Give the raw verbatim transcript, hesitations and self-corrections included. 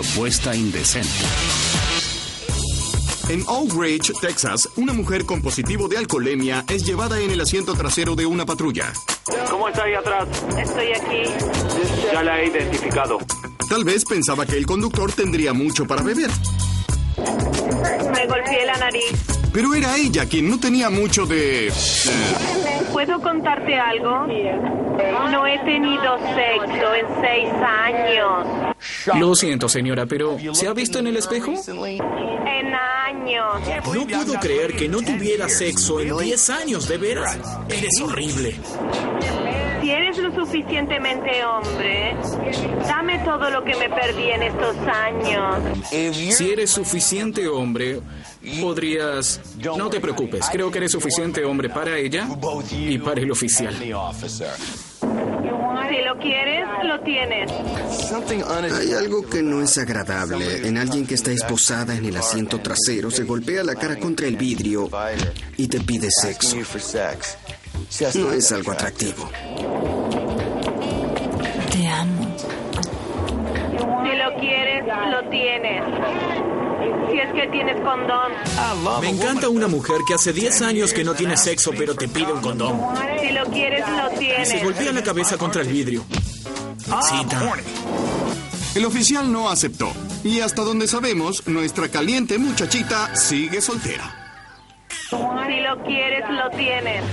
propuesta indecente. En Oak Ridge, Texas, una mujer con positivo de alcoholemia es llevada en el asiento trasero de una patrulla. ¿Cómo está ahí atrás? Estoy aquí. Ya la he identificado. Tal vez pensaba que el conductor tendría mucho para beber. Me golpeé la nariz. Pero era ella quien no tenía mucho de... ¿Puedo contarte algo? No he tenido sexo en seis años. Lo siento, señora, pero ¿se ha visto en el espejo? En años. No puedo creer que no tuviera sexo en diez años, de veras. Eres horrible. Si eres lo suficientemente hombre, dame todo lo que me perdí en estos años. Si eres suficiente hombre, podrías... No te preocupes, creo que eres suficiente hombre para ella y para el oficial. Si lo quieres, lo tienes. Hay algo que no es agradable. En alguien que está esposada en el asiento trasero, se golpea la cara contra el vidrio y te pide sexo. No es algo atractivo. Te amo. Si lo quieres, lo tienes. Si es que tienes condón. Me encanta una mujer que hace diez años que no tiene sexo, pero te pide un condón. Si lo quieres, lo tienes. Y se golpea la cabeza contra el vidrio. Cita. El oficial no aceptó. Y hasta donde sabemos, nuestra caliente muchachita sigue soltera. Si lo quieres, lo tienes.